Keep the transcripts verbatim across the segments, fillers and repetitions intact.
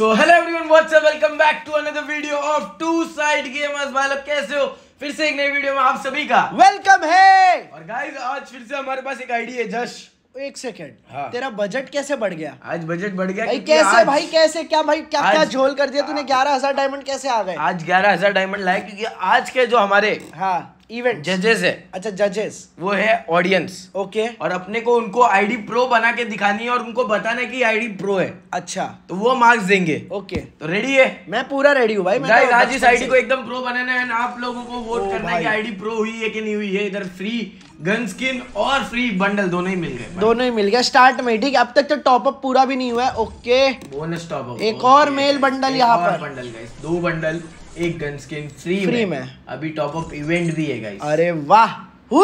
So hello everyone, what's up? Welcome back to another video of Two Side Gamers. भाई लोग कैसे हो? फिर से एक नई वीडियो में आप सभी का वेलकम है। और गाइस आज फिर से हमारे पास एक आईडी है। जश एक सेकेंड, हाँ। तेरा बजट कैसे बढ़ गया? आज बजट बढ़ गया भाई, कैसे आज... भाई कैसे क्या भाई क्या आज... क्या झोल कर दिया तूने? ग्यारह हजार डायमंड कैसे आ गए? आज ग्यारह हजार डायमंड लाए क्योंकि आज के जो हमारे हाँ इवेंट जजेस है, अच्छा जजेस वो है ऑडियंस, ओके, और अपने को उनको आईडी प्रो बना के दिखानी है और उनको बताना है कि आईडी प्रो है, अच्छा तो वो मार्क्स देंगे, ओके। तो रेडी है? मैं पूरा रेडी हूँ भाई। आज इस आईडी को एकदम प्रो बनाना है, आप लोगों को वोट करना है कि आईडी प्रो हुई है कि नहीं हुई है। इधर फ्री गन स्किन और फ्री बंडल दोनों ही मिल गए, दोनों ही मिल गया स्टार्ट में, ठीक है। अब तक तो टॉप अप पूरा भी नहीं हुआ है, ओके। बोनस टॉप अप एक और मेल बंडल, यहाँ पर बंडल गाइस, दो बंडल एक गन स्किन फ्री फ्री में, में। अभी टॉप अप इवेंट भी है गाइस। अरे वाह भाई, ओ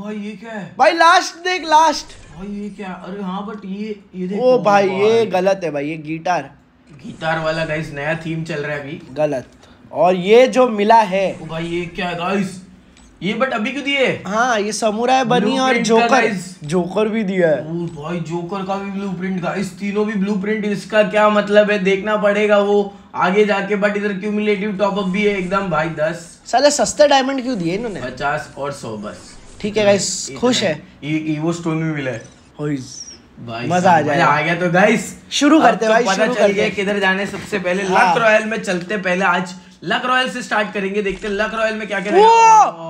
भाई ये क्या है भाई? लास्ट देख लास्ट भाई, ये क्या? अरे हाँ बट ये ये देख, ओ भाई ये गलत है भाई, ये गिटार गिटार वाला गाइस नया थीम चल रहा है अभी, गलत। और ये जो मिला है ओ भाई ये क्या है गाइस? ये बट अभी क्यों दिए? हाँ ये समुराय बनी और जोकर, जोकर भी दिया है। ओ भाई जोकर का भी ब्लूप्रिंट गाइस, तीनों भी ब्लूप्रिंट, इसका क्या मतलब है देखना पड़ेगा वो आगे जाके। बट इधर क्यूमुलेटिव टॉप अप भी है एकदम भाई दस। साले सस्ते डायमंड क्यों दिए इन्होंने? पचास और सौ बस, ठीक है गाइस, खुश है। ईवो स्टोन भी मिला है, मजा आ जाए आ गया। तो गाइस शुरू करते भाई, पता चल गया किधर जाने। सबसे पहले लक रॉयल में चलते, पहले आज लक रॉयल से स्टार्ट करेंगे, देखते हैं लक रॉयल में क्या क्या।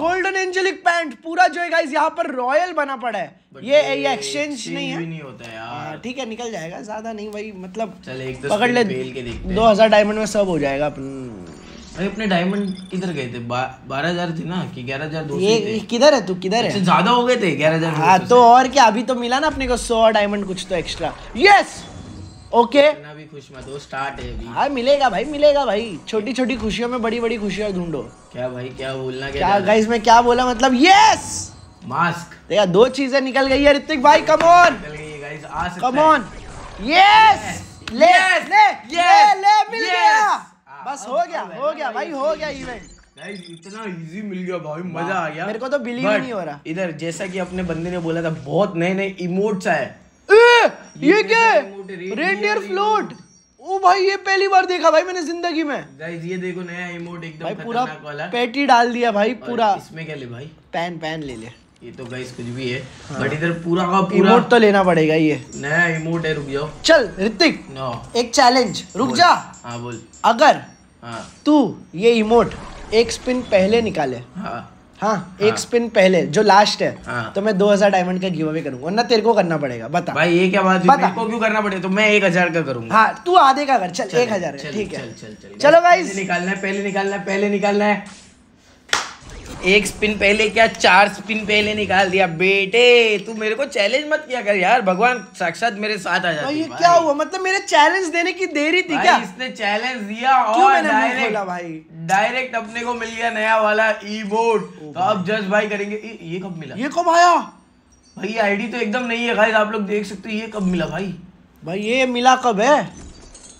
गोल्डन एंजेलिक पैंट पूरा जो है गाइस यहाँ पर रॉयल बना पड़ा है, ये ये एक्सचेंज नहीं है, नहीं होता यार, ठीक है निकल जाएगा, ज्यादा नहीं भाई, मतलब चल एक दो पकड़ ले, दो हजार डायमंड में सब हो जाएगा। अरे अपने डायमंड किधर गए थे? बारह हजार थे ना कि ग्यारह हजार दो सौ? किधर है तू, किधर है? ज्यादा हो गए थे ग्यारह हजार। हाँ तो और क्या, अभी तो मिला ना अपने को सौ डायमंड कुछ तो एक्स्ट्रा, यस ओके। इतना भी खुश मत हो, स्टार्ट है अभी। हाँ मिलेगा भाई, मिलेगा भाई, छोटी छोटी खुशियों में बड़ी बड़ी खुशियां ढूंढो। क्या भाई क्या बोलना, क्या, क्या गाइस मैं क्या बोला, मतलब यस मास्क देखा, दो चीजें निकल गई है। ऋतिक भाई come on, come on, yes ले ले ले मिल गया, बस हो गया हो गया भाई, हो गया इवेंट गाइस, इतना इजी मिल गया भाई, मजा आ गया। मेरे को तो बिलीव नहीं हो रहा। इधर जैसा कि अपने बंदे ने बोला था, बहुत नए नए इमोट्स आए। ये क्या रेनडियर फ्लोट? ओ भाई ये पहली बार देखा भाई मैंने जिंदगी में गाइस। ये देखो नया इमोट एकदम खतरनाक वाला, पेटी डाल दिया भाई पूरा। इसमें क्या ले भाई? पैन पैन ले ले, ये तो गाइस कुछ भी है बट इधर पूरा का पूरा इमोट तो लेना पड़ेगा, ये नया इमोट है। रुक जाओ, चल ऋतिक नो एक चैलेंज, रुक जा। हां बोल। अगर तू ये इमोट एक स्पिन पहले निकाले, हां हाँ, हाँ एक स्पिन पहले जो लास्ट है, हाँ, तो मैं दो हजार डायमंड का गिव अवे करूंगा, ना तेरे को करना पड़ेगा। बता भाई ये क्या बात हुई, मेरे को क्यों करना पड़ेगा? तो मैं एक हजार का करूंगा, हाँ तू आधे का कर, चल एक हजार, ठीक है। चल, चल, चल, चलो भाई निकालना है, पहले निकालना है, पहले निकालना है। एक स्पिन पहले क्या, चार स्पिन पहले निकाल दिया बेटे। तू मेरे को चैलेंज मत किया कर यार, भगवान साक्षात मेरे साथ आ जाते। ये क्या हुआ, मतलब मेरे चैलेंज देने की देरी थी क्या? इसने चैलेंज दिया और डायरेक्ट भाई डायरेक्ट अपने को मिल गया नया वाला ई-बोर्ड। तो अब जस्ट भाई करेंगे, ये, ये कब मिला, ये कब आया भाई? आईडी तो एकदम नहीं है भाई, आप लोग देख सकते हो। ये कब मिला भाई? भाई ये मिला कब है?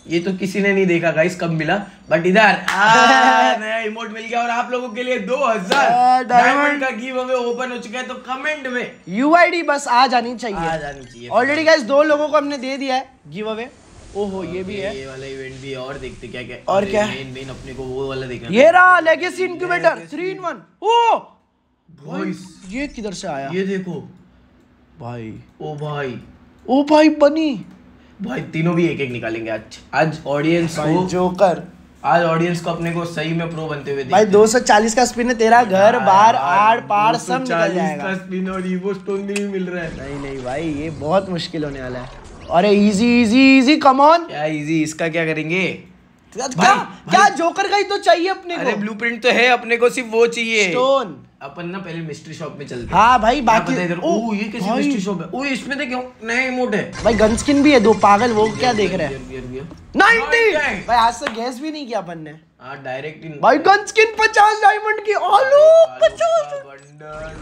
ये तो किसी ने नहीं देखा गाइस कब मिला, बट इधर नया इमोट मिल गया और आप लोगों के लिए दो हजार डायमंड का गिव अवे ओपन हो चुका है। तो कमेंट में यूआईडी बस आ जानी चाहिए, आ जानी चाहिए। ऑलरेडी गाइस दो लोगों को हमने दे दिया है गिव अवे। ओहो ये भी है, ये वाला इवेंट भी है, और देखते क्या क्या और क्या मेन मेन अपने को वो वाला देखना। ये रहा legacy incubator three in one. ओ भाई ये किधर से आया? ये देखो भाई, ओ भाई, ओ भाई बनी भाई, तीनों भी एक एक निकालेंगे आज। आज ऑडियंस को जोकर, आज ऑडियंस को अपने को सही में प्रो बनते हुए भाई। दो सौ चालीस का स्पिन है तेरा, घर बार आड़ पार सब निकल जाएगा। दो सौ चालीस का स्पिन और ईवो स्टोन भी मिल रहा है। नहीं नहीं भाई ये बहुत मुश्किल होने वाला है। अरे easy easy easy come on, क्या इजी? इसका क्या करेंगे? क्या भाई, क्या भाई। जोकर का ही तो चाहिए अपने को। अरे ब्लूप्रिंट तो है अपने को, सिर्फ वो चाहिए स्टोन। अपन ना पहले मिस्ट्री शॉप में चलते हैं। हाँ भाई बाकी इधर ओ, ओ ये कैसी मिस्ट्री शॉप है? ओ इसमें तो क्यों नए इमोट है भाई, गन स्किन भी है दो। पागल वो क्या देख रहा है? नब्बे भाई, आज से गैस भी नहीं किया अपन ने। हां डायरेक्ट भाई गन स्किन पचास डायमंड की, आलू पचास बंडल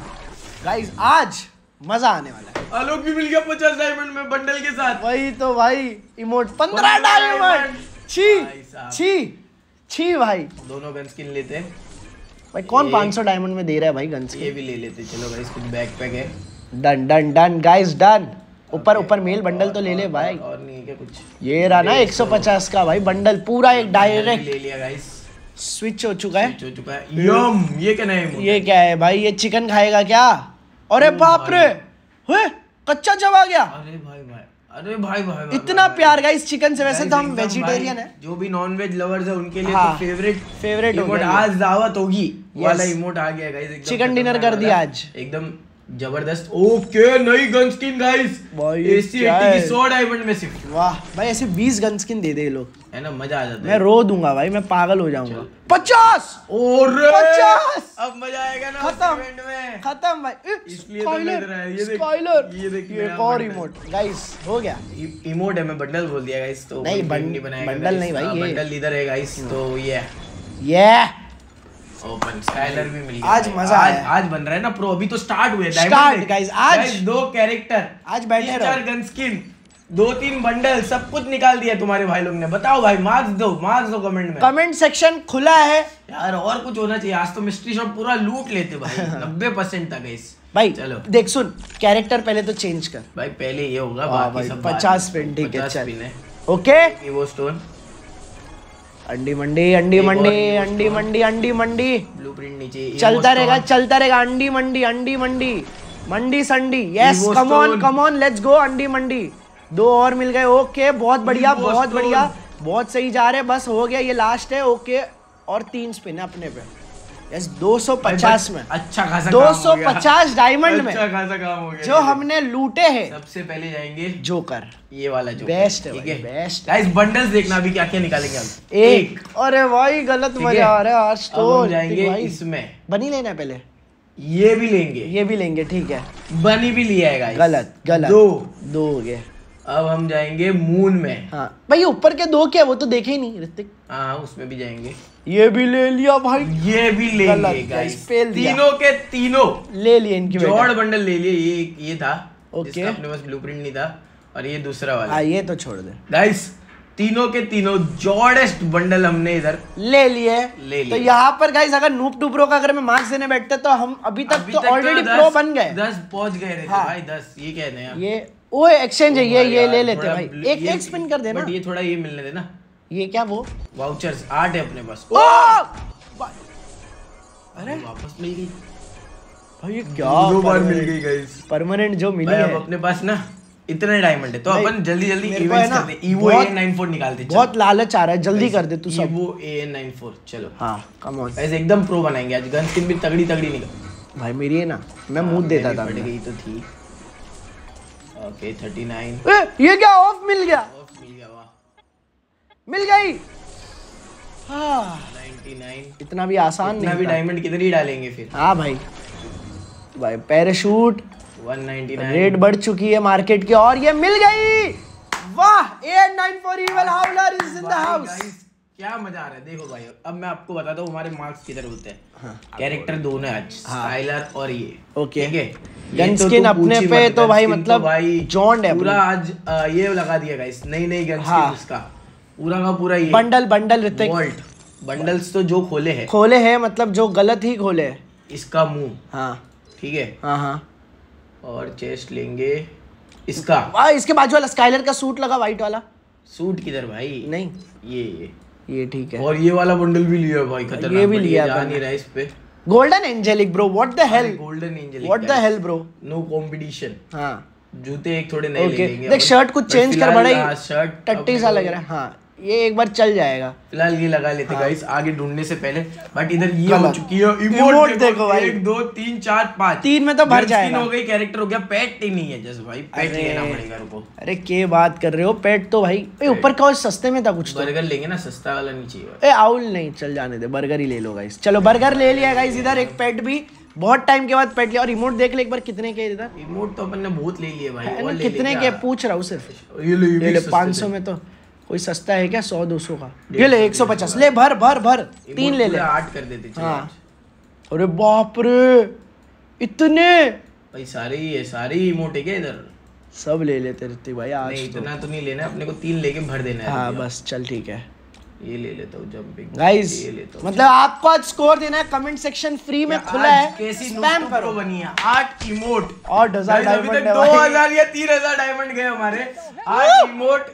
गाइस, आज मजा आने वाला है। आलू भी मिल गया पचास डायमंड में बंडल के साथ। वही तो भाई इमोट पंद्रह डायमंड, छी छी छी भाई। दोनों गन स्किन लेते हैं भाई, कौन पाँच सौ डायमंड में दे रहा है भाई गन्स? ये भी ले लेते, चलो गाइस कुछ बैकपैक है। Done done done guys done. ऊपर ऊपर मेल बंडल तो ले ले भाई, और नहीं ठीक है कुछ। ये रहा ना एक सौ पचास का भाई बंडल पूरा एक डायरेक्ट ले लिया गाइस। स्विच हो चुका है, हो चुका है। यम, ये क्या है, ये क्या है भाई? ये चिकन खाएगा क्या? अरे बाप रे, कच्चा जब आ गया। अरे भाई भाई अरे भाई भाई, भाई इतना भाई, प्यार गाइस चिकन से। वैसे तो हम वेजिटेरियन है, जो भी नॉन वेज लवर्स है उनके लिए हाँ, तो फेवरेट फेवरेट इमोट आज दावत होगी वाला इमोट आ गया गाइस। चिकन डिनर कर दिया आज एकदम जबरदस्त। ओके नई गन स्किन गाइस सौ डायमंड में सिर्फ। वाह भाई ऐसे बीस गन स्किन दे दे लोग, है ना मजा आ जाता है। मैं रो दूंगा भाई, मैं पागल हो जाऊंगा। पचास और पचास अब मजा आएगा ना। खत्म में खत्म भाई, इसलिए तो मिल रहा है ये स्काइलर। ये देखिए एक और इमोट गाइस हो गया। इमोट है, मैं बंडल बोल दिया गाइस। तो नहीं बंडल नहीं भाई, बंडल इधर है गाइस। तो ये ये ओपन स्काइलर भी मिल गया। आज मजा आज, आज बन रहा है ना प्रो। अभी तो स्टार्ट हुए डायमंड गाइस। आज गाइस दो कैरेक्टर, आज बैठे रहो, चार गन स्किन, दो तीन बंडल, सब कुछ निकाल दिया तुम्हारे भाई लोग ने। बताओ भाई, मार्क्स दो, मार्क्स दो कमेंट में। कमेंट सेक्शन खुला है यार, और कुछ होना चाहिए। आज तो मिस्ट्री शॉप पूरा लूट लेते भाई नब्बे परसेंट था गाइस। भाई चलो देख सुन, कैरेक्टर पहले तो चेंज कर भाई, पहले ये होगा बाकी सब। पचास पिन ठीक है ओके। वो स्टोन अंडी मंडी अंडी मंडी अंडी मंडी अंडी मंडी ब्लूप्रिंट नीचे चलता रहेगा चलता रहेगा। अंडी मंडी अंडी मंडी मंडी संडी। Yes come on come on let's go. अंडी मंडी दो और मिल गए। ओके बहुत बढ़िया बहुत बढ़िया, बहुत सही जा रहे। बस हो गया, ये लास्ट है ओके। और तीन स्पिन है अपने पे। यस दो सौ पचास में अच्छा खासा दो सौ पचास डायमंड में अच्छा खासा काम हो गया। जो हमने लूटे हैं सबसे पहले जाएंगे जोकर, ये वाला जोकर बेस्ट है भाई, बेस्ट गाइस। बंडल्स देखना अभी क्या क्या निकालेंगे हम। एक अरे भाई गलत मजा आ रहा है आज तो। जाएंगे इसमें बनी लेना पहले, ये भी लेंगे ये भी लेंगे ठीक है। बनी भी लिया है गाइस, गलत गलत दो दो हो गए। अब हम जाएंगे मून में। हाँ भाई ऊपर के दो क्या वो तो देखे ही नहीं ऋतिक। हाँ उसमें भी जाएंगे, ये भी ले लिया भाई, ये भी ले लिए। तीनों के तीनों ले लिए, इनकी जोड़ बंडल ले लिए। ये ये था ओके okay। अपने पास ब्लूप्रिंट नहीं था, और ये दूसरा वाला। हाँ ये तो छोड़ दे गाइस, तीनों के तीनों जॉर्डेस्ट बंडल हमने इधर ले लिए ले लिए। तो यहाँ पर गाइस अगर नूप टूप्रो का अगर मैं मार्क्स देने बैठते तो हम अभी तक तो ऑलरेडी प्रो बन गए, दस पहुंच गए भाई, दस। ये कहते हैं ये वो एक्सचेंज है, ये ये ले लेते भाई। एक एक स्पिन कर देना, ये थोड़ा ये मिलने देना। ये क्या वो वाउचर्स आठ है अपने पास। ओ अरे वापस मिल गई भाई, ये क्या दो बार मिल गई गाइस। परमानेंट जो मिली है अपने पास ना, इतने डायमंड है तो अपन जल्दी जल्दी इवेंट्स कर दे। ईवो ए नाइन फोर निकाल दे, बहुत लालच आ रहा है, जल्दी कर दे तू सब। ईवो ए नाइन फोर चलो हां कम ऑन गाइस, एकदम प्रो बनाएंगे आज। गन स्किन भी तगड़ी तगड़ी निकाल भाई। मेरी है ना, मैं मुंह देता था, फट गई तो थी ओके। उनतालीस ए ये क्या ऑफ मिल गया, ऑफ मिल गया, वाह मिल गई। हाँ निन्यानवे इतना भी आसान इतना नहीं, भी डायमंड किधर ही डालेंगे फिर। हाँ भाई भाई पैराशूट एक सौ निन्यानवे रेट बढ़ चुकी है मार्केट की, और ये मिल गई। वाह A nine four Evil Howler is in the house। क्या मजा आ रहा है देखो भाई। अब मैं आपको बताता हूँ हमारे मार्क्स किधर होते हैं। हाँ, कैरेक्टर दोनों आज स्काइलर और ये ओके। गन स्किन अपने पे तो भाई मतलब जॉन्ड है पूरा आज। ये लगा दिया गाइस नई नई गन स्किन, उसका पूरा का पूरा ये बंडल बंडल वॉल्ट बंडल्स तो जो खोले हैं खोले हैं मतलब जो गलत ही खोले है। इसका मुंह हाँ ठीक है हाँ हाँ। और चेस्ट लेंगे इसका। वाह इसके बाजू वाला स्काइलर का सूट लगा, वाइट वाला सूट किधर भाई? नहीं ये ये ये ठीक है। और ये वाला बंडल भी लिया भाई, खतरनाक ये भी लिया। जा नहीं रहा इस पे। Golden angelic bro what the hell, golden angelic what the hell bro, no competition. हाँ जूते एक थोड़े नए ले लेंगे। देख शर्ट कुछ चेंज कर, बड़ा ही शर्ट टट्टी सा लग रहा है। हाँ ये एक बार चल जाएगा, फिलहाल ये लगा लेते गाइस आगे ढूंढने से पहले। बट इधर ये हो चुकी है इमोट देखो भाई, एक दो तीन चार पाँच, तीन में तो भर जाएगा। हो गई कैरेक्टर हो गया, पेट ही नहीं है जस्ट भाई, पेट लेना पड़ेगा रुको। अरे क्या बात कर रहे हो, पेट तो भाई ऊपर का सस्ते में था कुछ। बर्गर लेंगे ना, सस्ता वाला नहीं चाहिए। आउल नहीं चल जाने दे, बर्गर ही ले लो गाइस। चलो बर्गर ले लिया गाइस, इधर एक पेट भी बहुत टाइम के बाद पेट लिया। और इमोट देख ले एक बार कितने के इधर। इमोट तो अपन ने बहुत ले लिए भाई, कितने के पूछ रहा हूँ सिर्फ। पाँच सौ में तो कोई सस्ता है क्या? सौ दो सौ का ये ले। एक सौ पचास ले, भर भर भर तीन ले ले, आठ कर देते हाँ। अरे बाप रे इतने भाई, सारे ही है सारे ही इमोट है क्या इधर? सब ले लेते रहते भाई आज। नहीं तो इतना तो नहीं लेना अपने को, तीन लेके भर देना है हाँ बस। चल ठीक है ये ले लेता हूँ जंपिंग गाइस। मतलब आपको आज स्कोर देना है, कमेंट सेक्शन फ्री में खुला है, कैसी स्पैम करो। बनिया आठ इमोट और दो हजार या तीन हजार डायमंड गए हमारे। आठ इमोट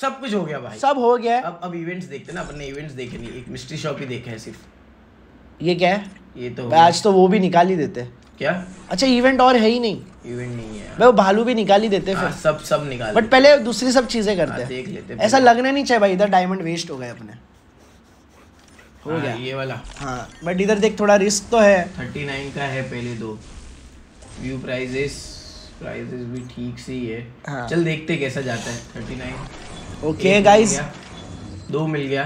सब कुछ हो गया भाई, सब हो गया। अब अब इवेंट्स देखते ना, अपन ने इवेंट्स देखे नहीं, एक मिस्ट्री शॉप ही देखा है सिर्फ। ये क्या है? ये तो आज तो वो भी निकाल ही देते क्या? अच्छा इवेंट और है ही नहीं, इवेंट नहीं है भाई, वो भालू भी निकाल ही देते फिर। सब सब निकाल, बट पहले दूसरी सब चीजें करते हैं, देख लेते। ऐसा लगना नहीं चाहिए भाई, इधर डायमंड वेस्ट हो गए अपने, हो गया ये वाला। हाँ बट इधर देख थोड़ा रिस्क तो है। थर्टी नाइन का है पहले दो व्यू, प्राइजेस प्राइजेस भी ठीक से ही है। हाँ। चल देखते कैसा जाता है। थर्टी नाइन ओके गाइस, दो मिल गया।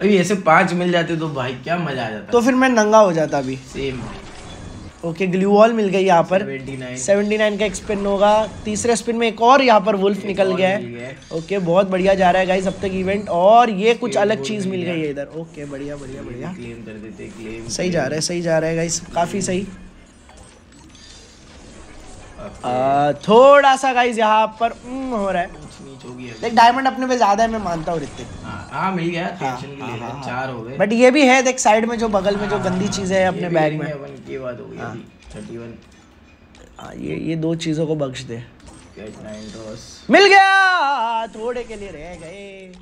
अभी ऐसे पांच मिल जाते तो भाई क्या मजा आ जाता, तो फिर मैं नंगा हो जाता अभी। सेम ओके ग्लू वॉल मिल गई यहाँ पर। सेवेंटी नाइन का स्पिन होगा, तीसरे स्पिन में एक और यहाँ पर वुल्फ निकल गया है। ओके बहुत बढ़िया जा रहा है गाइस अब तक इवेंट, और ये कुछ अलग चीज़ मिल गई है इधर। ओके बढ़िया बढ़िया बढ़िया, क्लेम कर देते, क्लेम सही जा रहा है, सही जा रहा है गाइस, काफ़ी सही। आ, थोड़ा सा गाइस यहाँ पर हो रहा है, देख डायमंड अपने पे ज्यादा है मैं मानता हूँ ऋतिक। हाँ मिल गया, टेंशन के लिए चार हो गए। बट ये भी है देख साइड में जो बगल में जो गंदी चीजें हैं अपने बैग में। ये बात हो गई थर्टी वन। ये ये दो चीजों को बख्श दे। मिल गया, थोड़े के लिए रह गए।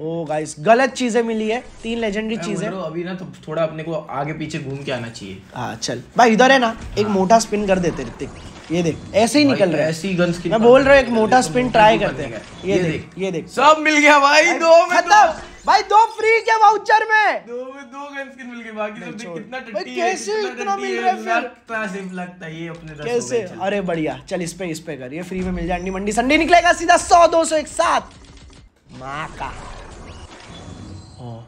ओ गाइस गलत चीजें मिली है, तीन लेजेंडरी चीजें। अभी ना तो थोड़ा अपने को आगे पीछे घूम के आना चाहिए। हाँ चल भाई इधर है ना, एक मोटा स्पिन कर देते ऋतिक। ये देख ऐसे ही निकल रहा है, ऐसी गन स्किन मैं बोल रहा हूँ, एक मोटा स्पिन ट्राई करते हैं। ये देख ये देख सब मिल गया भाई, दो में दो भाई, दो फ्री के वाउचर में दो में दो गन स्किन मिल गई, बाकी सब देख कितना टट्टी है, कैसे इतना मिल रहा है फिर पैसिव लगता है ये अपने दस कैसे। अरे बढ़िया चल इस पे इस पे कर, ये फ्री में मिल जाए, अंडी मंडी संडे निकलेगा सीधा सौ दो सौ एक साथ। माँ का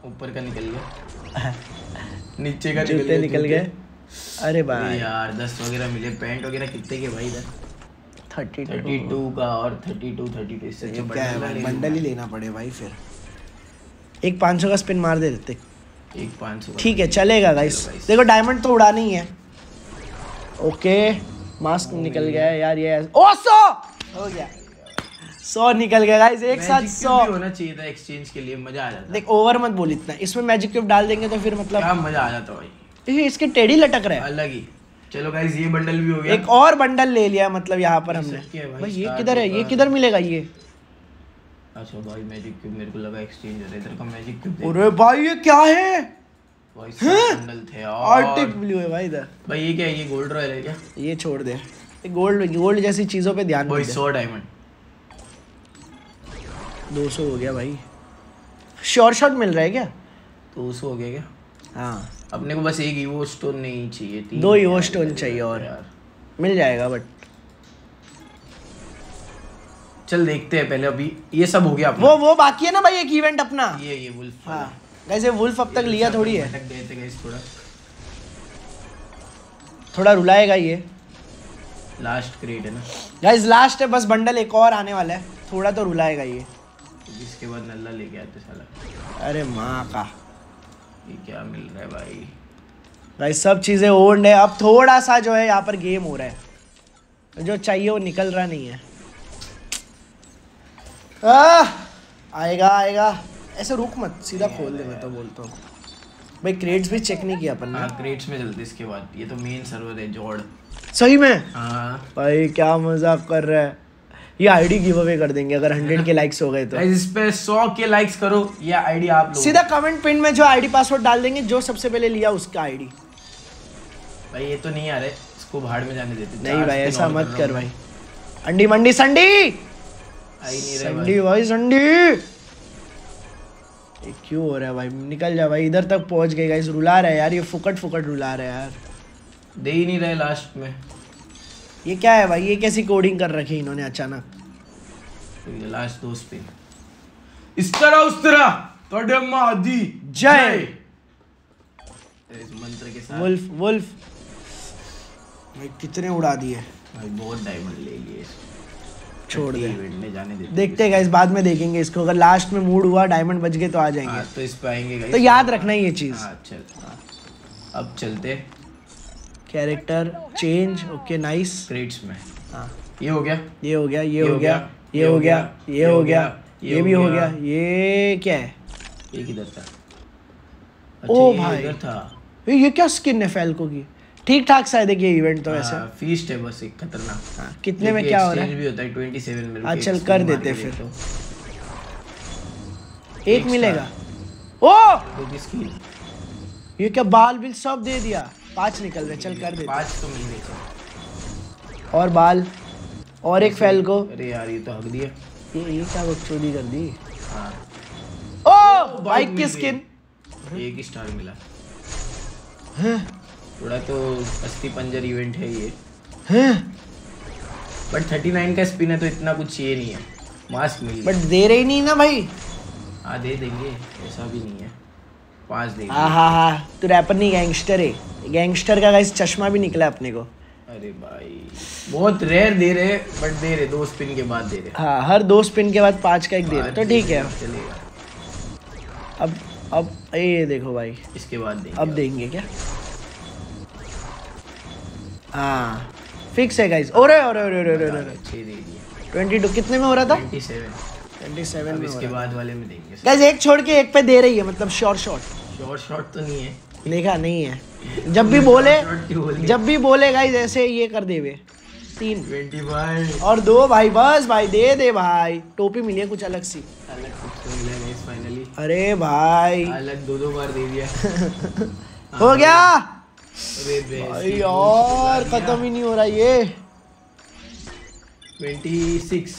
ऊपर का निकल गया, नीचे का जूते निकल गए। अरे भाई यार दस वगैरह मिले, पैंट वगैरह कितने के भाई इधर? थर्टी टू का और थर्टी टू थर्टी टू, इससे अच्छा बंडल ही लेना पड़े भाई फिर। एक पाँच सौ का स्पिन मार दे देते, एक पाँच सौ ठीक है चलेगा गाइस। देखो डायमंड तो उड़ा नहीं है। ओके मास्क निकल गया यार ये, ओ सौ हो गया, सौ निकल गया गाइस एक साथ। सौ होना चाहिए था एक्सचेंज के लिए, मजा आ जाता। देख ओवर मत बोल इतना, इसमें मैजिक क्यूब डाल देंगे तो फिर मतलब क्या मजा आ जाता भाई, इसके टेढ़ी लटक रहे अलग ही। चलो गाइस ये बंडल भी हो गया, एक और बंडल ले लिया मतलब यहाँ पर हमने भाई, भाई ये किधर है, ये किधर मिलेगा ये? अच्छा भाई मैजिक क्यूब, मेरे को लगा एक्सचेंज हो रहा है, इधर का मैजिक क्यूब। अरे भाई ये क्या है भाई, बंडल थे और आर्टिक ब्लू है भाई इधर। भाई ये क्या है, ये गोल्ड रॉयल है क्या? ये छोड़ दे, गोल्ड गोल्ड जैसी चीजों पे ध्यान भाई। सौ डायमंड दो सौ हो गया भाई, शॉर्ट शॉट मिल रहा है क्या? दो सौ हो गया क्या? हाँ अपने को बस एक ईवो स्टोन नहीं चाहिए, तीन दो ईवो स्टोन चाहिए और यार मिल जाएगा। बट चल देखते हैं पहले, अभी ये सब हो गया अपना। वो वो बाकी है ना भाई एक इवेंट अपना, ये ये वुल्फ। हाँ वैसे वुल्फ अब तक लिया थोड़ी है, थोड़ा थोड़ा रुलाएगा ये। लास्ट क्रेड है ना गाइस, लास्ट है बस बंडल, एक और आने वाला है, थोड़ा तो रुलाएगा ये, इसके बाद नल्ला लेके आते साला। अरे माँ का ये क्या मिल रहा है भाई, भाई सब चीज़ें ओल्ड है। अब थोड़ा सा जो है यहाँ पर गेम हो रहा है, जो चाहिए वो निकल रहा नहीं है। आ, आएगा आएगा, ऐसे रुक मत, सीधा खोल दे। मैं तो बोलता हूँ भाई क्रेड्स भी चेक नहीं किया अपन ने। हाँ क्रेड्स में जल्दी, इसके बाद ये तो मेन सर्वर है जोड़ सही में। हाँ भाई क्या मजाक कर रहा है, ये आईडी गिव अवे कर देंगे अगर हंड्रेड के लाइक्स हो गए तो। इस पे सौ के लाइक्स करो, ये आईडी आप लोग सीधा कमेंट पिन में जो आईडी पासवर्ड डाल देंगे, जो सबसे पहले लिया उसका आईडी। भाई ये तो नहीं आ रहे, इसको भाड़ में जाने देते नहीं भाई, ऐसा मत कर भाई। अंडी मंडी संडी आई नहीं रहा संडी भाई, संडी क्यों हो रहा है भाई? निकल जा भाई, इधर तक पहुंच गए गाइस, रुला रहा है यार ये, फुकट फुकट रुला रहा है यार, दे ही नहीं रहे लास्ट में। ये क्या है भाई, ये कैसी कोडिंग कर रखी इन्होंने अचानक? लास्ट दो स्पिन इस तरह उस तरह तोड़े मादी जय, इस मंत्र के साथ वुल्फ वुल्फ भाई कितने उड़ा दिए भाई, बहुत डायमंड ले लिए, छोड़ दे इवेंट में जाने दे। देखते हैं गाइस बाद में देखेंगे इसको, अगर लास्ट में मूड हुआ डायमंड बच गए तो आ जाएंगे। तो इस पे आएंगे गाइस, तो याद रखना ये चीज। अच्छा अब चलते character change. Okay nice creds में। हाँ ये हो गया ये हो गया ये हो गया ये हो गया ये हो गया ये भी हो गया। ये क्या है? ये किधर था? ओ भाई इधर था। ये क्या स्किन है फैल्को की? ठीक ठाक सा है देखिए इवेंट तो वैसे फीस्ट है बस एक खतरनाक। कितने में क्या हो रहा है? भी होता है सत्ताईस में। हाँ चल कर देते फिर तो एक, एक मिलेगा। ओ ये क्या बाल बिल सब दे दिया। पांच निकल रहे चल कर देते पांच तो मिल गए और बाल और एक फैल को। अरे यार ये तो हक दिया। ये ये क्या चोरी कर दी। ओ बाइक की स्किन एक स्टार मिला। थोड़ा तो अस्थि पंजर इवेंट है ये बट उनतालीस का स्पिन है तो इतना कुछ ये नहीं है। मास्क मिली बट दे रही नहीं ना भाई। हाँ दे देंगे ऐसा भी नहीं है। पाँच देंगे। हाँ हाँ हाँ तो रैपर नहीं गैंगस्टर है। गैंगस्टर का गाइस चश्मा भी निकला अपने को। अरे भाई बहुत रेयर दे रहे बट दे रहे। दो स्पिन के बाद दे रहे। हाँ हर दो स्पिन के बाद पाँच का एक दे रहे तो ठीक है चलेगा। अब अब ये देखो भाई इसके बाद देंगे। अब देंगे क्या? हाँ फिक्स है गाइस। ओरे ओरे ओरे ओरे ओरे बाईस कितने में हो रहा था? सत्ताईस में। इसके बाद वाले में देंगे गाइस। एक छोड़ के एक पे दे रही है मतलब शॉर्ट शॉट। शॉर्ट शॉट तो नहीं है देखा नहीं है। जब भी बोले जब भी बोले गाइस ऐसे ये कर देवे। तीन पच्चीस और दो भाई बस भाई दे दे भाई। टोपी मिली है कुछ अलग सी अलग कुछ तो मिला गाइस फाइनली। अरे भाई अलग दो दो बार दे दिया। हो गया भाई और खत्म ही नहीं हो रहा। ये छब्बीस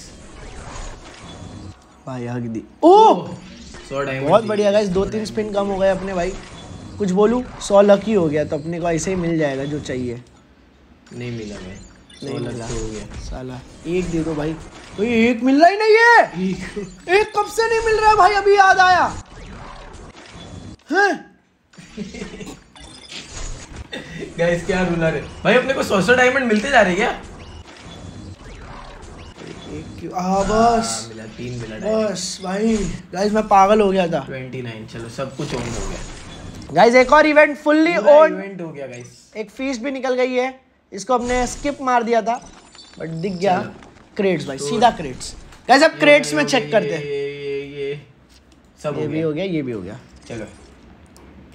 भाई हक दी। ओ बहुत बढ़िया गाइस। दो तीन स्पिन कम हो गए अपने भाई। कुछ बोलूं सौ लकी हो गया तो अपने को ऐसे ही मिल जाएगा जो चाहिए। नहीं मिला भाई नहीं मिला हो गया साला। एक दे दो भाई। कोई एक मिल रहा ही नहीं है। एक कब से नहीं मिल रहा भाई अभी याद आया। गाइस क्या रूलर है भाई। अपने को सौ सौ डायमंड मिलते जा रहे क्या? एक क्यों आ बस मिला तीन मिला बस भाई। गाइस मैं पागल हो गया था। उनतीस चलो सब कुछ ओन हो गया गाइस। एक और इवेंट फुल्ली ओन इवेंट हो गया गाइस। एक फीस भी निकल गई है। इसको हमने स्किप मार दिया था बट दिख गया क्रेट्स भाई सीधा क्रेट्स। गाइस अब क्रेट्स में चेक करते हैं। ये ये सब ये भी हो गया ये भी हो गया। चलो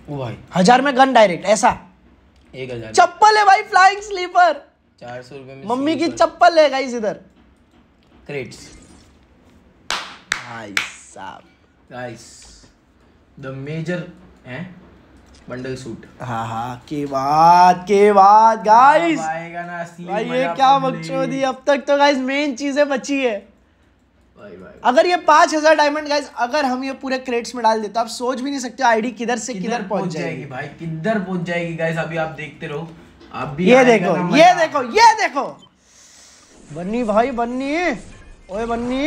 ओ भाई हजार में गन डायरेक्ट ऐसा। एक हजार चप्पल है भाई फ्लाइंग स्लीपर चार सौ रुपये में। मम्मी की चप्पल है गाइस इधर। क्रेट्स भाई साहब गाइस द मेजर हैं बंडल सूट। हाँ हाँ के बाद के बाद गाइस आएगा ना असली भाई। ये क्या बकचोदी। अब तक तो गाइस मेन चीजें बची है भाई। भाई अगर ये पाँच हजार डायमंड गाइस अगर हम ये पूरे क्रेट्स में डाल देते आप सोच भी नहीं सकते आईडी किधर से किधर पहुंच जाएगी भाई। किधर पहुंच जाएगी गाइस अभी आप देखते रहो। आप भी ये देखो ये देखो ये देखो बन्नी भाई बन्नी ओए बन्नी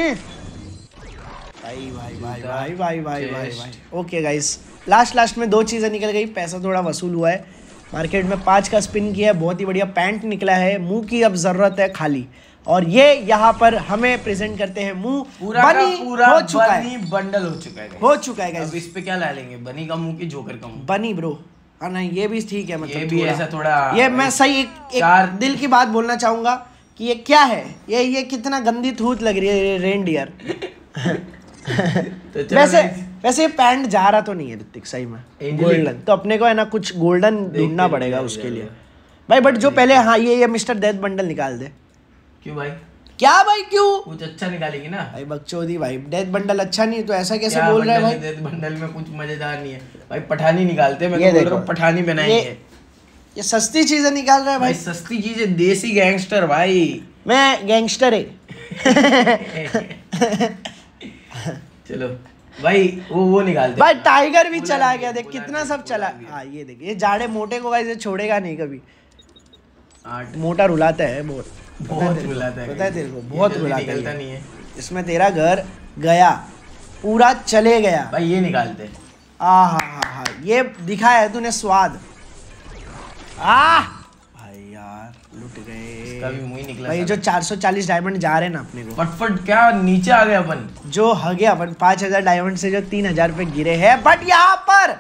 भाई भाई भाई भाई भाई भाई भाई भाई। ओके गाइस लास्ट लास्ट में दो चीज़ें निकल गई। पैसा थोड़ा वसूल हुआ है। मार्केट में पाँच का स्पिन किया है। बहुत ही बढ़िया पैंट निकला है। मुंह की अब ज़रूरत है खाली। और ये यहाँ पर हमें प्रेजेंट करते हैं मुंह पूरा बनी पूरा हो चुका है। बंडल हो चुका है हो चुका है गाइस। अब इस पे क्या ला लेंगे? बनी का मुंह की जोकर का मुंह बनी ब्रो। हाँ नहीं ये भी ठीक है मतलब ये भी ऐसा थोड़ा ये मैं सही एक, एक दिल की बात बोलना चाहूँगा कि ये क्या है ये ये कितना गंदी थूत लग रही है रेनडियर। तो वैसे वैसे ये पैंट जा रहा तो नहीं है ऋतिक सही में गोल्डन तो अपने को है ना कुछ गोल्डन ढूंढना पड़ेगा उसके लिए भाई। बट जो पहले हाँ ये ये मिस्टर डेथ बंडल निकाल दे। क्यों भाई क्या भाई क्यों? कुछ अच्छा निकालेगी ना भाई बकचोदी भाई। डेथ बंडल अच्छा नहीं तो ऐसा कैसे बोल रहा है भाई। डेथ बंडल में कुछ मजेदार नहीं है भाई। पठानी निकालते मैं बोल रहा हूं पठानी बनाएंगे। ये सस्ती चीजें निकाल रहा है भाई। सस्ती चीजें देसी गैंगस्टर भाई। मैं गैंगस्टर है। चलो भाई वो वो निकाल दे भाई। टाइगर भी चला गया देख कितना सब चला। हाँ ये देख ये जाड़े मोटे को भाई ये छोड़ेगा नहीं कभी। मोटा रुलाता है बहुत बहुत रुलाता है पता है तेरे को बहुत रुलाता है। इसमें तेरा घर गया पूरा चले गया भाई। ये निकालते हाँ हाँ हाँ ये दिखाया है तूने स्वाद। आ भाई यार लुट गए इसका भी मुंह ही निकला भाई। जो चार सौ चालीस डायमंड जा रहे ना अपने को फटफट क्या नीचे आ गए अपन। जो हगे अपन पाँच हज़ार डायमंड से जो तीन हज़ार पे गिरे हैं बट यहाँ पर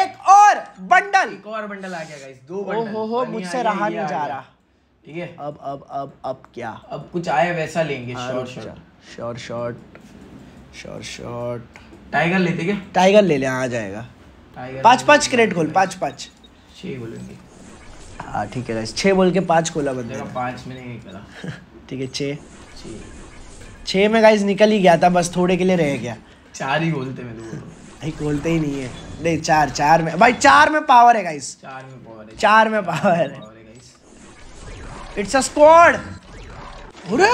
एक और बंडल एक और बंडल आ गया गाइस। दो बंडल हो हो मुझसे रहा नहीं जा रहा। ठीक है अब अब अब अब क्या अब कुछ आए वैसा लेंगे। Short short short short short tiger लेते क्या? टाइगर ले ले आ जाएगा। पाँच पाँच क्रेट खोल पाँच पाँच छः बोलेंगे। हाँ ठीक है, छः बोल के पाँच कोला बन गया, पाँच में नहीं निकला। ठीक है छः छः में गाइज निकल ही गया था, बस थोड़े के लिए रह गया। चार ही बोलते मैं तो भाई, बोलते ही नहीं है। नहीं चार, चार में भाई, चार में पावर है गाइज, चार में पावर है, चार में पावर है। It's a squad. अरे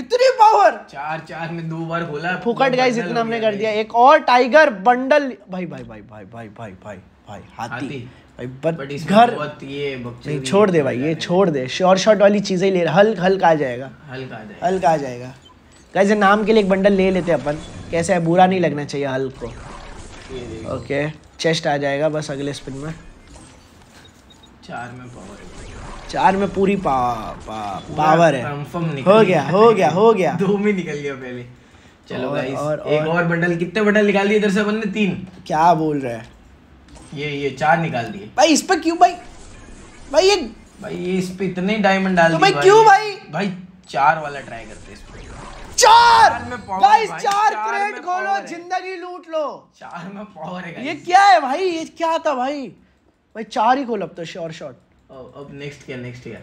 इतनी पावर, चार चार में दो बार बोला है, फुकट गाइस इतना हमने कर दिया। एक और टाइगर बंडल भाई भाई भाई भाई भाई भाई भाई भाई हाथी भाई, बट घर ये नहीं, छोड़ दे भाई, ये छोड़ दे, शॉर्ट शॉट वाली चीजें ले, हल्क हल्क आ जाएगा, हल्क आ जाएगा, हल्क आ जाएगा। गाइस नाम के लिए एक बंडल ले लेते हैं अपन, कैसा है, बुरा नहीं लगना चाहिए हल्क को। ओके चेस्ट आ जाएगा बस अगले स्पिन में। चार में पावर, चार में पूरी पा, पा, पावर है। हो गया हो गया हो गया, दो में निकल गया पहले। चलो गाइस एक और बंडल, कितने बंडल निकाल लिए इधर से अपन ने? तीन। क्या बोल रहा है ये ये चार निकाल दिए भाई। इस पे क्यों भाई भाई ये भाई ये इस पे इतने डायमंड डाल दिए भाई, क्यों भाई भाई? चार वाला ट्राई करते इस पे। चार गाइस, चार क्रेट खोलो, जिंदगी लूट लो। चार में पावर है। ये क्या है भाई, ये क्या था भाई? भाई चार ही खोल अब तो, श्योर शॉट। अब नेक्स्ट क्या, नेक्स्ट क्या?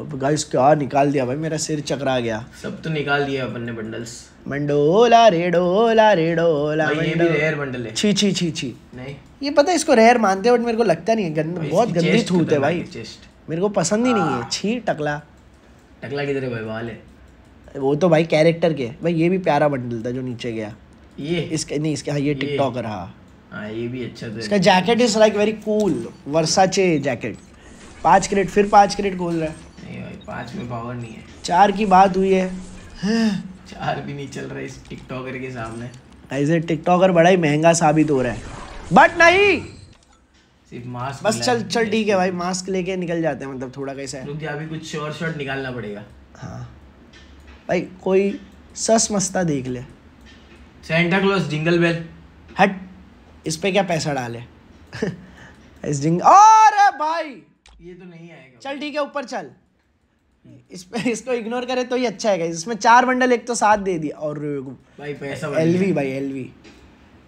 अब गाइस क्या निकाल दिया भाई, मेरा सिर चकरा गया। सब तो निकाल दिया अपन ने बंडल्स। मंडोला रेडोला रेडोला, ये भी रेयर बंडल है। छी छी छी छी, नहीं ये पता है इसको रेयर मानते हैं, बट मेरे को लगता नहीं है, गंद, बहुत गंदी थूत है भाई, मेरे को पसंद ही नहीं है। छी टकला, टकला किधर है भाई? वाल है वो तो भाई, कैरेक्टर के भाई। ये भी प्यारा बंडल था जो नीचे गया, ये इसका नहीं, इसका ये टिकटॉकर रहा, ये भी अच्छा था। इसका jacket is like very cool, Versace jacket. पाँच क्रेट, फिर पाँच क्रेट गोल रहा है। नहीं भाई पाँच में पावर नहीं है, चार की बात हुई है। चार भी नहीं चल रहा है इस टिकटॉकर के सामने। ऐसे टिकटॉकर बड़ा ही महंगा साबित हो रहा है, बट नहीं, सिर्फ मास्क बस। चल चल ठीक है भाई, मास्क लेके निकल जाते हैं, मतलब थोड़ा कैसा है। रुक जा, अभी कुछ शॉर्ट शॉट निकालना पड़ेगा। हाँ भाई कोई सस मस्ता देख ले। सेंटा क्लॉज, जिंगल बेल, हट इस पे क्या पैसा डाले इस जिंग, अरे भाई ये तो नहीं आएगा। चल ठीक है ऊपर चल, इस पे इसको इग्नोर करे तो ये अच्छा है। इसमें चार बंडल, एक तो साथ दे दिया। और भाई पैसा, एलवी भाई एलवी।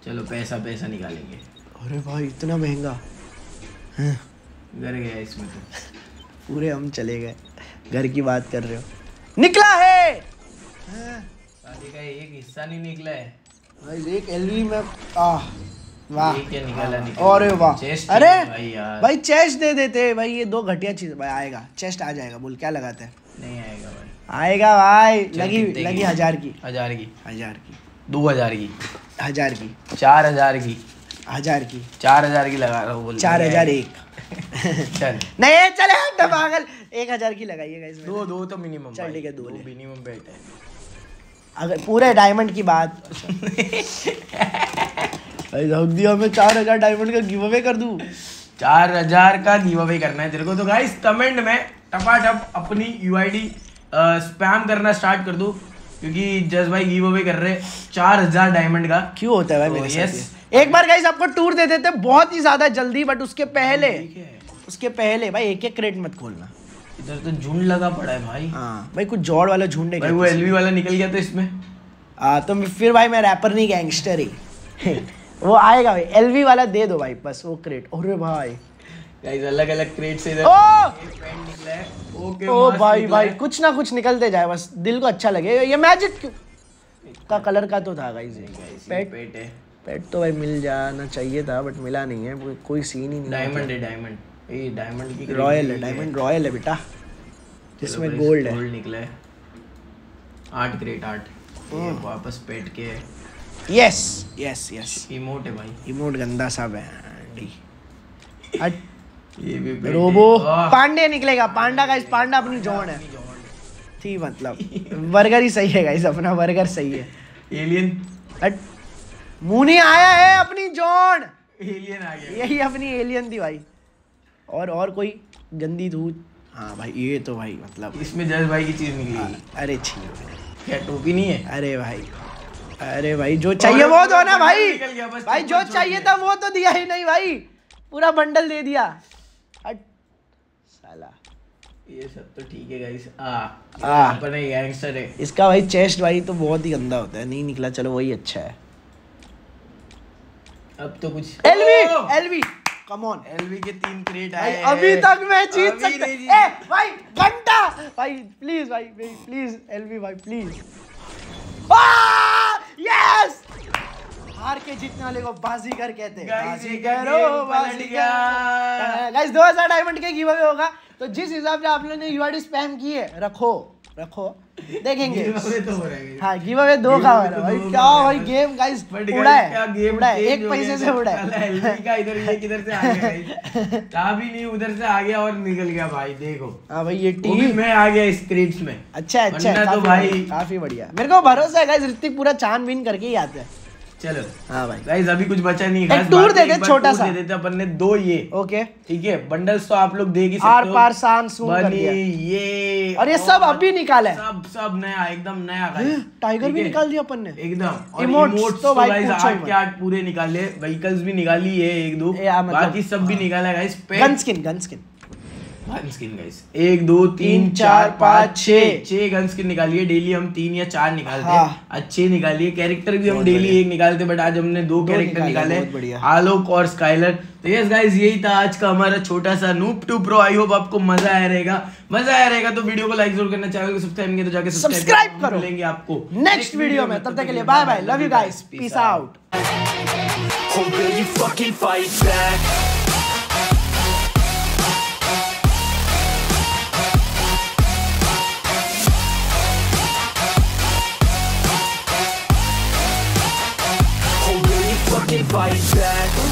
चलो पैसा पैसा निकालेंगे। अरे भाई इतना महंगा, घर गया इसमें तो। पूरे हम चले गए, घर की बात कर रहे हो। निकला है शादी का एक हिस्सा, नहीं निकला है भाई एक एलवी में। आह वाह क्या निकाला, निकाला। अरे वाह, अरे भाई यार भाई चेस्ट दे देते भाई, ये दो घटिया चीज। भाई आएगा चेस्ट, आ जाएगा बोल, क्या लगाते हैं? नहीं आएगा भाई, आएगा भाई। लगी लगी हजार की, हजार की, हजार की, दो हजार की, हजार की, चार हजार की, हजार की, चार हजार की लगा रहा हूँ बोल, चार हजार एक। चल नहीं चले पागल, एक हजार की लगाइएगा इसमें, दो दो तो मिनिमम। चल ठीक है दो मिनिमम बेट है, अगर पूरे डायमंड की बात। दिया मैं चार हजार डायमंड का गिव अवे कर दूं। चार हजार का गिव अवे करना है तेरे को तो गाइस, कमेंट में टपाटप अपनी यूआईडी स्पैम करना स्टार्ट कर दो, क्योंकि जस भाई गिव अवे कर रहे चार हजार डायमंड का। क्यों होता है भाई मेरे साथ ये? एक बार गाइस आपको टूर दे देते बहुत ही ज्यादा जल्दी, बट उसके पहले उसके पहले भाई एक एक क्रेट मत खोलना। इधर तो झुंड लगा पड़ा है भाई। हाँ भाई कुछ जोड़ वाला झुंड है, वो एलवी वाला निकल गया तो इसमें। हाँ तो फिर भाई मैं रैपर नहीं, गैंगस्टर ही। वो आएगा भाई, एलवी वाला दे दो भाई बस, वो क्रेट। अरे भाई गाइस अलग अलग क्रेट से इधर पेन निकला है। ओके ओ भाई भाई, कुछ ना कुछ निकलते जाए बस, दिल को अच्छा लगे। ये मैजिक का कलर का तो था गाइस, पेट पेट है, पेट तो भाई मिल जाना चाहिए था, बट मिला नहीं है, कोई सीन ही नहीं। डायमंड है, डायमंड, ये डायमंड की रॉयल है, डायमंड रॉयल है बेटा, जिसमें गोल्ड है, गोल्ड निकला है। आठ क्रेट, आठ वापस पेट के है। यस यस यस, इमोट है भाई, इमोट गंदा साहब है। ये भी रोबो पांडे निकलेगा, पांडा गाइस, पांडा अपनी जोन है थी, मतलब बर्गर ही सही है गाइस, अपना बर्गर सही है। एलियन मुनी आया है, अपनी जोन एलियन आ गया, यही अपनी एलियन थी भाई। और और कोई गंदी धूत? हाँ भाई ये तो भाई मतलब इसमें जज भाई की चीज निकली। अरे छी क्या टोपी नहीं है? अरे भाई, अरे भाई जो चाहिए वो दो ना भाई, भाई जो चाहिए था वो तो दिया ही नहीं भाई, पूरा बंडल दे दिया। हट साला, ये सब तो ठीक है गाइस। आ आ अपने गैंगस्टर है इसका भाई। चेस्ट भाई तो बहुत ही गंदा होता है, नहीं निकला, चलो वही अच्छा है। अब तो कुछ LV LV come on. LV के तीन क्रेट आए हैं, अभी तक मैं जीत सकता हूं। ए भाई घंटा भाई प्लीज, भाई प्लीज एलवी भाई प्लीज। यस, हार के जीतने वाले को बाजीगर कहते हैं। बाजीगर हो बाजीगर। गाइस दो हज़ार डायमंड के गिव अवे होगा, तो जिस हिसाब से आप लोगों ने यूआईडी स्पैम की है, रखो रखो देखेंगे। तो हो रहा है हाँ, गिव अवे दो का हो रहा है। क्या भाई गेम गाइस उड़ा है, उड़ा है एक पैसे से उड़ा है। एलवी का इधर ये किधर से आ गया, था भी नहीं उधर से आ गया और निकल गया भाई। देखो हां भाई ये टीम मैं आ गया स्क्रिप्ट्स में। अच्छा अच्छा तो भाई काफी बढ़िया, मेरे को भरोसा है गाइस ऋतिक पूरा छानबीन करके ही आता है। चलो हाँ भाई गाइस अभी कुछ बचा नहीं है, टूर दे दे छोटा सा दे देते अपन ने दो। ये ओके ठीक है, बंडल्स तो आप लोग देगी सकते हो। पार शान सून कर दिया ये, और ये सब अभी निकाला है, सब सब नया एकदम नया। गाइस टाइगर भी निकाल दिया अपन ने एकदम, और इमोट्स तो भाई आठ के आठ पूरे निकाले, व्हीकल्स भी निकाली है एक दो, बाकी सब भी निकाला guys. Gun skin gun skin gun skin guys एक दो तीन चार पाँच छः छः गन स्किन निकालिए। डेली हम तीन या चार निकालते हैं। हाँ। अच्छे निकालिए। कैरेक्टर भी हम डेली एक निकालते, बट आज हमने दो, दो कैरेक्टर निकाले, आलोक और स्काइलर। तो यस गाइस यही था आज का हमारा छोटा सा noob to pro. I hope आपको मजा आया रहेगा, मजा आया रहेगा तो वीडियो को लाइक जरूर करना, चैनल को सब्सक्राइब नहीं तो जाके सब्सक्राइब करो। मिलेंगे आपको नेक्स्ट वीडियो में, तब तक के लिए bye bye, love you guys, peace out. Fight back.